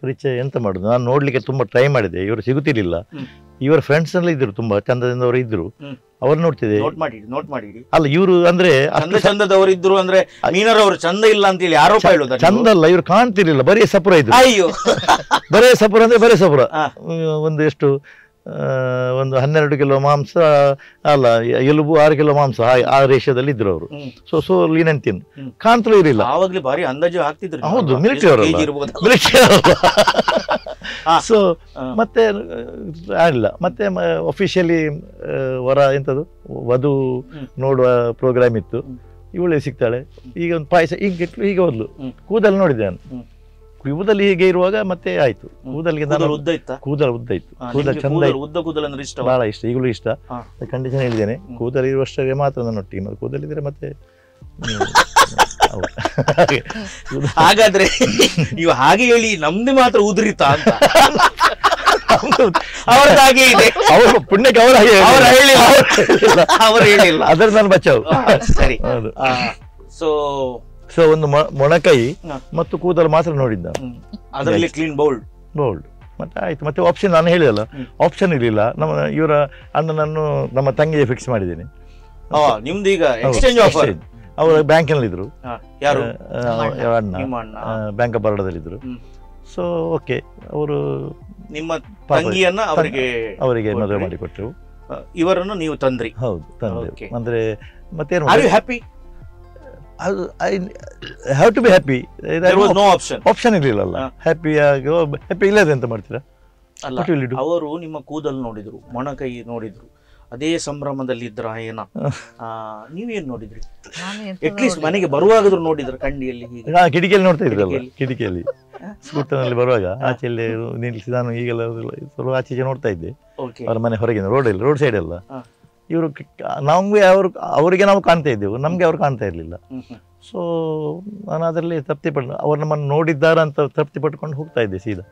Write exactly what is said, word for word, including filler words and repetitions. ಪರಿಚಯ ಎಂತ ಮಾಡುದು, ನಾನು ನೋಡ್ಲಿಕ್ಕೆ ತುಂಬಾ ಟ್ರೈ ಮಾಡಿದೆ, ಇವರು ಸಿಗುತ್ತಿರಲಿಲ್ಲ. ಇವರ ಫ್ರೆಂಡ್ಸ್ ಎಲ್ಲ ಇದ್ರು, ತುಂಬಾ ಚಂದದಿಂದವರು ಇದ್ರು, ಅವರು ನೋಡ್ತಿದ್ದೆ. ನೋಟ್ ಮಾಡಿ ನೋಟ್ ಮಾಡಿ ಅಲ್ಲ, ಇವರು ಅಂದ್ರೆ ಅಷ್ಟು ಚಂದದವರು ಇದ್ರು ಅಂದ್ರೆ ಮೀನರವರು ಚಂದ ಇಲ್ಲ ಅಂತ ಹೇಳಿ ಆರೋಪ ಹೇಳೋದು. ಚಂದ ಅಲ್ಲ, ಇವರು ಕಾಣ್ತಿರ್ಲಿಲ್ಲ, ಬರೀ ಸಪುರ ಇದ್ರು. ಅಯ್ಯೋ, ಬರೇ ಸಪುರ ಅಂದ್ರೆ ಬರೇ ಸಪುರ. ಒಂದು ಎಷ್ಟು ಒಂದು ಹನ್ನೆರಡು ಕಿಲೋ ಮಾಂಸ ಅಲ್ಲ, ಎಲುಬು ಆರು ಕಿಲೋ ಮಾಂಸ, ಆ ರೇಷ್ಯದಲ್ಲಿ ಇದ್ರು ಅವರು. ಸೊ ಸೊ ಲೀನ್ ಅಂಡ್ ತಿನ್, ಕಾಂತಲೂ ಇರಲಿಲ್ಲ. ಆವಾಗಲೇ ಭಾರಿ ಅಂದಾಜು ಹಾಕ್ತಿದ್ರು. ಹೌದು, ಮಿಲಿಟರಿ ಅವರು, ಮಿಲಿಟರಿ ಅವರು. ಸೊ ಮತ್ತೆ ಆಗಲಿಲ್ಲ. ಮತ್ತೆ ಅಫಿಷಿಯಲಿ ವರ ಎಂಥದ್ದು ವಧು ನೋಡುವ ಪ್ರೋಗ್ರಾಮ್ ಇತ್ತು, ಇವಳೇ ಸಿಗ್ತಾಳೆ. ಈಗ ಒಂದು ಪಾಯಸ ಹೀಗೆ ಇಟ್ಲು, ಹೀಗೆ ಹೋದ್ಲು. ಕೂದಲು ನೋಡಿದ್ದೆ ನಾನು, ಕೂದಲಿ ಹೀಗೆ ಇರುವಾಗ ಮತ್ತೆ ಆಯ್ತು. ಕೂದಲಿಗೆ ಕೂದಲು ಉದ್ದ ಇತ್ತು, ಕೂದಲು ಚಂದ, ಇಷ್ಟ ಬಹಳ ಇಷ್ಟ, ಈಗಲೂ ಇಷ್ಟ. ಕಂಡೀಷನ್ ಹೇಳಿದ್ದೇನೆ, ಕೂದಲು ಇರುವಷ್ಟೇ ಮಾತ್ರ ನನ್ನೊಟ್ಟಿಗೆ, ಮತ್ತೆ ಕೂದಲಿದ್ರೆ ಮತ್ತೆ. ಹಾಗಾದ್ರೆ ನೀವು ಹಾಗೆ ಹೇಳಿ ನಮ್ದೇ ಮಾತ್ರ ಉದುರಿತಾ ಅಂತ? ಅವ್ರದ್ದು ಹಾಗೆ ಇದೆ, ಅವರು ಪುಣ್ಯಕ್ಕೆ ಅವರ ಹಾಗೆ ಅವರು ಹೇಳಿಲ್ಲ, ಅದ್ರ ನಾನು ಬಚಾವ್. ಸರಿ, ಸೊ ಸೊ ಒಂದು ಮೊಣಕೈ ಮತ್ತು ಕೂದಲು ಮಾತ್ರ ನೋಡಿದ್ದ, ಅದರಲ್ಲಿ ಕ್ಲೀನ್ ಬೌಲ್ಡ್ ಬೌಲ್ಡ್ ಮತ್ತೆ ಆಯ್ತು. ಮತ್ತೆ ಆಪ್ಷನ್ ನಾನು ಹೇಳಿದಲ್ಲ, ಆಪ್ಷನ್ ಇರಲಿಲ್ಲ. ನಮ್ಮ ಇವರ ಅಣ್ಣನನ್ನು ನಮ್ಮ ತಂಗಿಗೆ ಫಿಕ್ಸ್ ಮಾಡಿದ್ದೀನಿ. ನಿಮ್ದು ಈಗ ಎಕ್ಸ್ಚೇಂಜ್ ಆಫರ್. ಅವರು ಬ್ಯಾಂಕ್ನಲ್ಲಿದ್ದರು, ಯಾರು ಅಣ್ಣ ಬ್ಯಾಂಕ್ ಆಫ್ ಬರೋಡದಲ್ಲಿದ್ದರು. ಸೊ ಓಕೆ, ಅವರು ನಿಮ್ಮ ತಂಗಿಯನ್ನ ಅವರಿಗೆ ಅವರಿಗೆ ಮದುವೆ ಮಾಡಿಕೊಟ್ರು. ಇವರನ್ನು ನೀವು ತಂದ್ರಿ? ಹೌದು, ತಂದ್ರಿ. ಅಂದ್ರೆ ಮತ್ತೇನು, happy? I, I have to be happy. There, there was no option. Option ಇರಲಿಲ್ಲ. ಹ್ಯಾಪಿ ಆಗೋ ಹ್ಯಾಪಿ ಇಲ್ಲದೆ ಅಂತ ಮಾಡ್ತೀರಾ? ಅಲ್ಲ, ಅವರು ನಿಮ್ಮ ಕೂದಲು ನೋಡಿದ್ರು, ಮೊಣಕೈ ನೋಡಿದ್ರು, ಅದೇ ಸಂಭ್ರಮದಲ್ಲಿ ಇದ್ರ ಏನ? ನೀವೇನ್ ನೋಡಿದ್ರಿ? ಅಟ್ಲೀಸ್ಟ್ ಮನೆಗೆ ಬರುವಾಗಾದ್ರೂ ನೋಡಿದ್ರು ಕಂಡಿಯಲ್ಲಿ? ಕಿಟಕಿಯಲ್ಲಿ ನೋಡ್ತಾ ಇದ್ರಲ್ಲ, ಕಿಟಕಿಯಲ್ಲಿ ಸ್ಕೂಟರ್ನಲ್ಲಿ ಬರುವಾಗ ಆಚೆಯಲ್ಲಿ ನಿಲ್ಲಿಸಿ ನಾನು ಈಗೆಲ್ಲ ಸ್ವಲ್ಪ ಆಚೆಗೆ ನೋಡ್ತಾ ಇದ್ದೆ, ಅವ್ರ ಮನೆ ಹೊರಗಿನ ರೋಡ್ ಅಲ್ಲಿ, ರೋಡ್ ಸೈಡ್ ಎಲ್ಲ. ಇವರು ನಮಗೆ ಅವರು ಅವರಿಗೆ ನಾವು ಕಾಣ್ತಾ ಇದ್ದೆವು, ನಮಗೆ ಅವ್ರು ಕಾಣ್ತಾ ಇರಲಿಲ್ಲ. ಸೊ ನಾನು ಅದರಲ್ಲಿ ತೃಪ್ತಿ ಪಡ್ ಅವ್ರು ನಮ್ಮನ್ನು ನೋಡಿದ್ದಾರೆ ಅಂತ ತೃಪ್ತಿ ಪಟ್ಕೊಂಡು ಹೋಗ್ತಾ ಇದ್ದೆ ಸೀದಾ.